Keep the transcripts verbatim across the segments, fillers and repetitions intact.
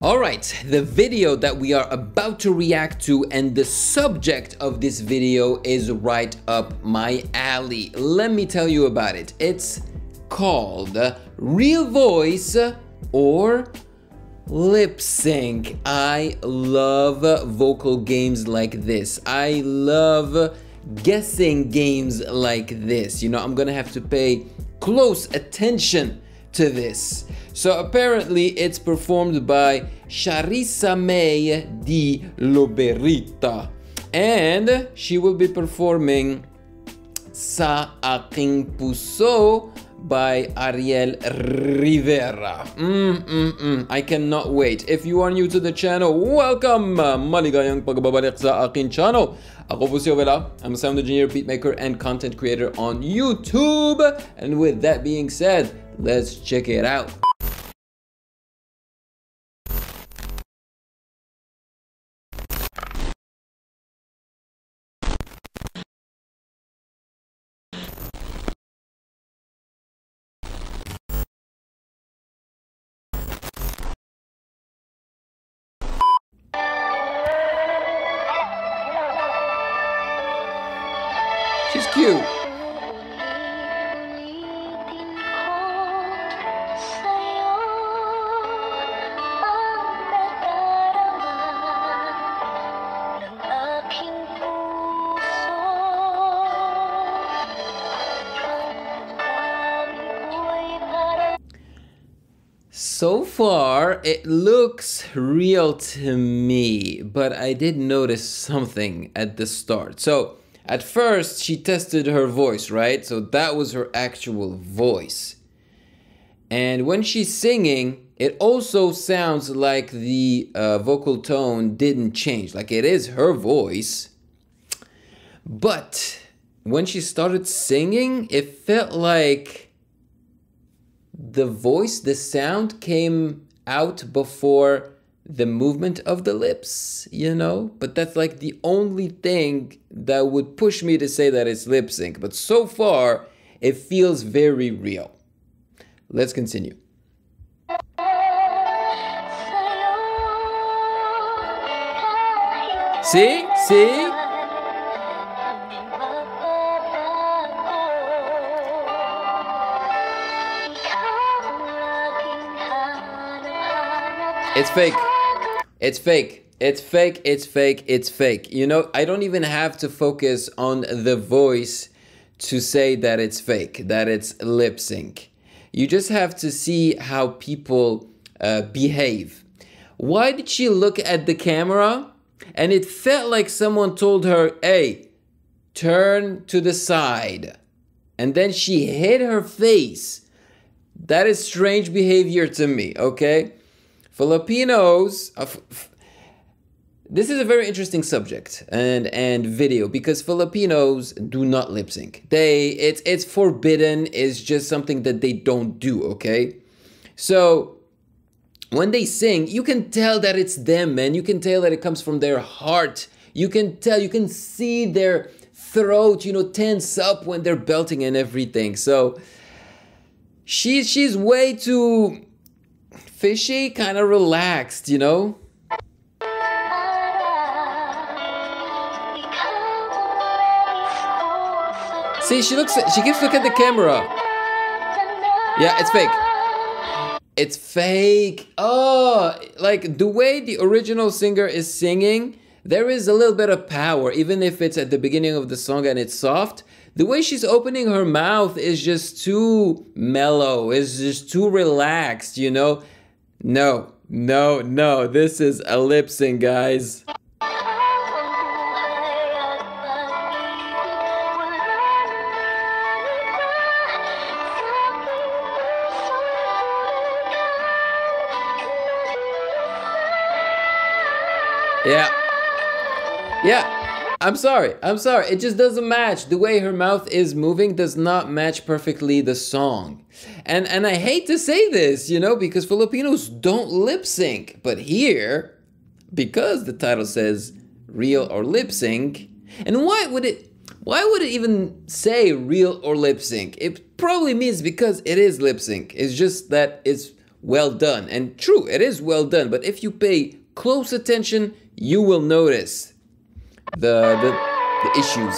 Alright, the video that we are about to react to and the subject of this video is right up my alley. Let me tell you about it. It's called Real Voice or Lip Sync. I love vocal games like this. I love guessing games like this. You know, I'm gonna have to pay close attention to this. So apparently it's performed by Charisza Mae D.Loberita, and she will be performing Sa Akin Puso by Ariel Rivera. Mm, mm, mm. I cannot wait. If you are new to the channel, welcome! Maligayang pagbabalik sa akin channel. Ako po si Ovela. I'm a sound engineer, beatmaker, and content creator on YouTube. And with that being said, let's check it out. She's cute. So far, it looks real to me, but I did notice something at the start. So, at first, she tested her voice, right? So that was her actual voice. And when she's singing, it also sounds like the uh, vocal tone didn't change. Like it is her voice. But when she started singing, it felt like the voice, the sound came out before the movement of the lips, you know? But that's like the only thing that would push me to say that it's lip sync. But so far, it feels very real. Let's continue. See? See? It's fake. It's fake. It's fake, it's fake, it's fake. You know, I don't even have to focus on the voice to say that it's fake, that it's lip sync. You just have to see how people uh, behave. Why did she look at the camera? And it felt like someone told her, hey, turn to the side. And then she hid her face. That is strange behavior to me, okay? Filipinos, uh, this is a very interesting subject and and video because Filipinos do not lip sync. They it's it's forbidden. It's just something that they don't do. Okay, so when they sing, you can tell that it's them, man. You can tell that it comes from their heart. You can tell. You can see their throat, you know, tense up when they're belting and everything. So she she's way too fishy, kind of relaxed, you know? See, she looks, she keeps looking at the camera. Yeah, it's fake. It's fake. Oh, like the way the original singer is singing, there is a little bit of power, even if it's at the beginning of the song and it's soft. The way she's opening her mouth is just too mellow, is just too relaxed, you know? No, no, no, this is a lip sync, guys. Yeah. Yeah. I'm sorry, I'm sorry, it just doesn't match. The way her mouth is moving does not match perfectly the song. And and I hate to say this, you know, because Filipinos don't lip sync. But here, because the title says real or lip sync, and why would it, why would it even say real or lip sync? It probably means because it is lip sync. It's just that it's well done. And true, it is well done, but if you pay close attention, you will notice the, the, the issues.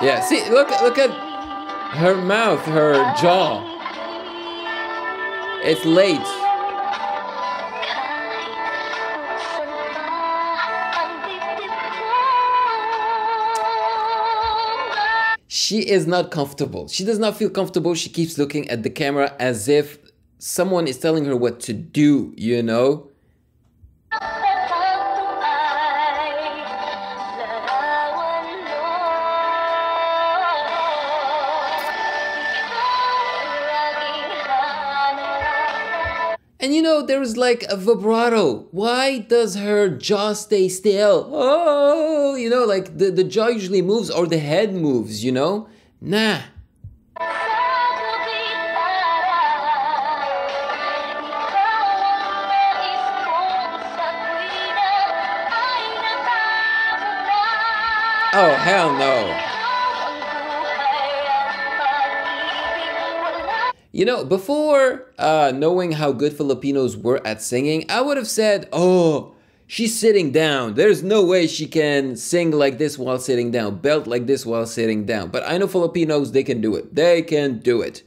Yeah, see, look, look at her mouth, her jaw. It's late. She is not comfortable. She does not feel comfortable. She keeps looking at the camera as if someone is telling her what to do, you know? And you know, there is like a vibrato. Why does her jaw stay still? Oh, you know, like the, the jaw usually moves or the head moves, you know? Nah. Oh, hell no. You know, before uh, knowing how good Filipinos were at singing, I would have said, oh, she's sitting down. There's no way she can sing like this while sitting down, belt like this while sitting down. But I know Filipinos, they can do it. They can do it.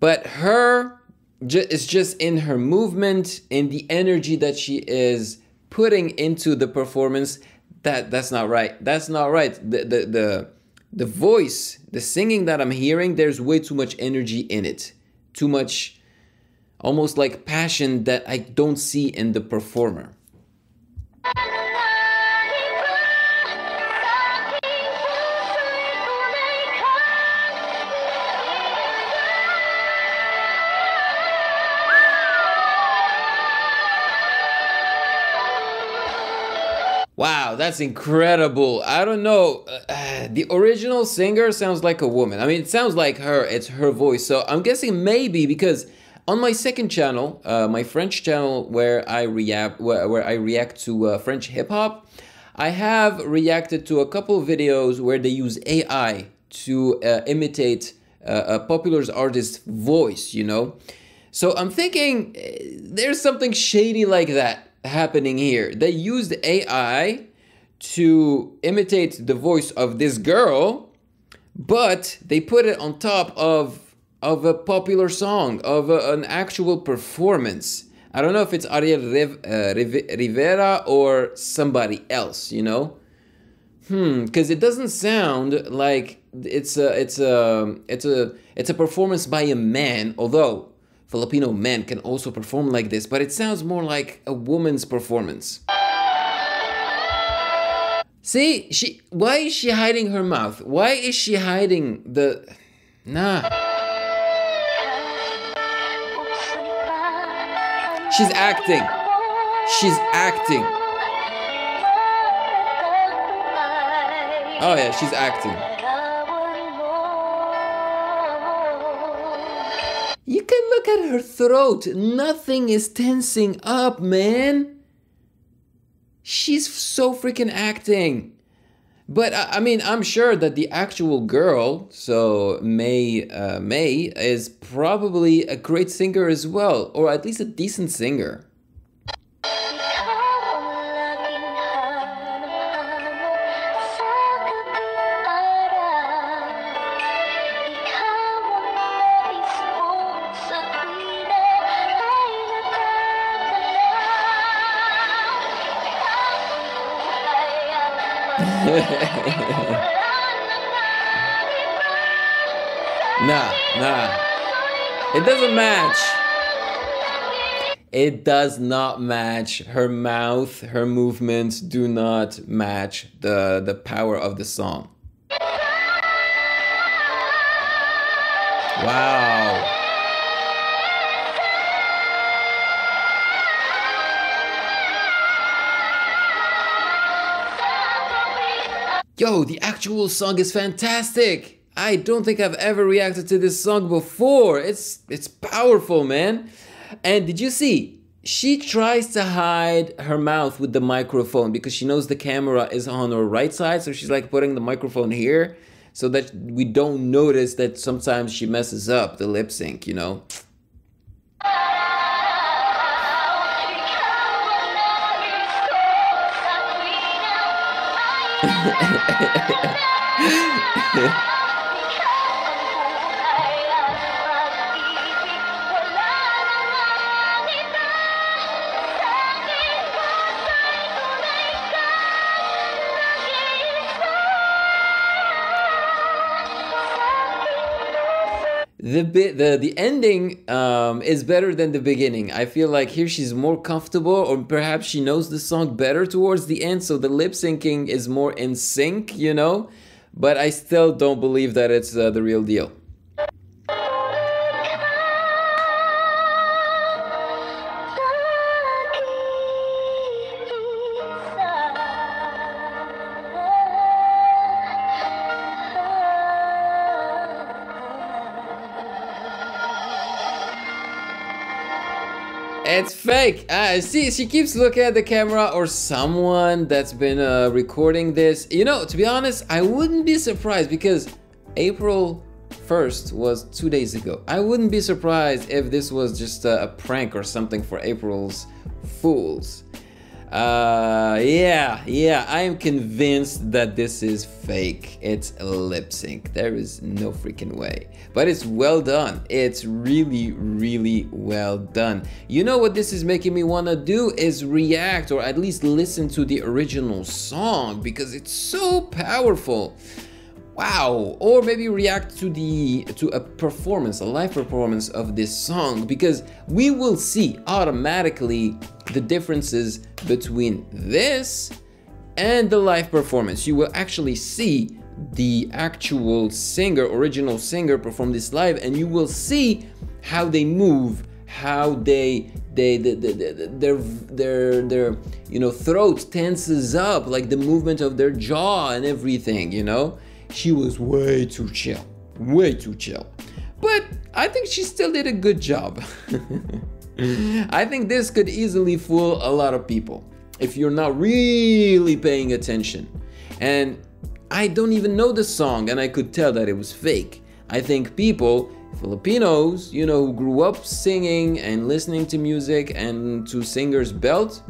But her, ju- it's just in her movement, in the energy that she is putting into the performance, that, that's not right. That's not right. The, the, the, The voice, the singing that I'm hearing, there's way too much energy in it. Too much, almost like passion that I don't see in the performer. Wow, that's incredible. I don't know. Uh, the original singer sounds like a woman. I mean, it sounds like her. It's her voice. So I'm guessing maybe because on my second channel, uh, my French channel where I react, where, where I react to uh, French hip hop, I have reacted to a couple videos where they use A I to uh, imitate uh, a popular artist's voice, you know? So I'm thinking uh, there's something shady like that happening here. They used A I to imitate the voice of this girl, but they put it on top of of a popular song, of a, an actual performance. I don't know if it's Ariel Riv, uh, Riv, Rivera or somebody else, you know? Hmm, because it doesn't sound like it's a it's a it's a it's a performance by a man, although Filipino men can also perform like this, but it sounds more like a woman's performance. See, she, why is she hiding her mouth? Why is she hiding the, nah. She's acting, she's acting. Oh yeah, she's acting. You can look at her throat. Nothing is tensing up, man. She's so freaking acting. But I mean, I'm sure that the actual girl, so May, uh, May is probably a great singer as well, or at least a decent singer. Nah, nah. It doesn't match. It does not match. Her mouth, her movements do not match the, the power of the song. Wow. Yo, the actual song is fantastic. I don't think I've ever reacted to this song before. It's it's powerful, man. And did you see she tries to hide her mouth with the microphone because she knows the camera is on her right side. So she's like putting the microphone here so that we don't notice that sometimes she messes up the lip sync, you know. The bit, the the ending um, is better than the beginning. I feel like here she's more comfortable, or perhaps she knows the song better towards the end, so the lip syncing is more in sync, you know. But I still don't believe that it's uh, the real deal. It's fake. Uh, see, she keeps looking at the camera or someone that's been uh, recording this. You know, to be honest, I wouldn't be surprised because April first was two days ago. I wouldn't be surprised if this was just a, a prank or something for April's Fools. Uh, yeah, yeah, I am convinced that this is fake. It's a lip sync. There is no freaking way. But it's well done. It's really, really well done. You know what this is making me want to do is react or at least listen to the original song because it's so powerful. Wow. Or maybe react to the to a performance, a live performance of this song, because we will see automatically the differences between this and the live performance. You will actually see the actual singer, original singer, perform this live, and you will see how they move, how they they, they, they, they their their their you know throat tenses up, like the movement of their jaw and everything, you know. She was way too chill, way too chill. But I think she still did a good job. I think this could easily fool a lot of people if you're not really paying attention. And I don't even know the song, and I could tell that it was fake. I think people, Filipinos, you know, who grew up singing and listening to music and to singers' belt,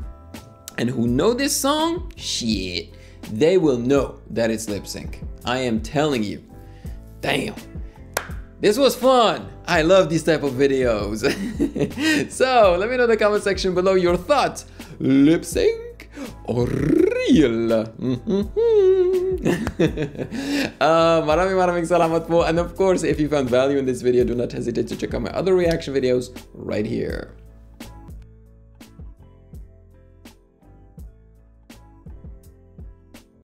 and who know this song, shit, they will know that it's lip sync. I am telling you. Damn, this was fun. I love these type of videos. So let me know in the comment section below your thoughts. Lip sync or real? uh, maraming maraming salamat po. And of course, if you found value in this video, do not hesitate to check out my other reaction videos right here.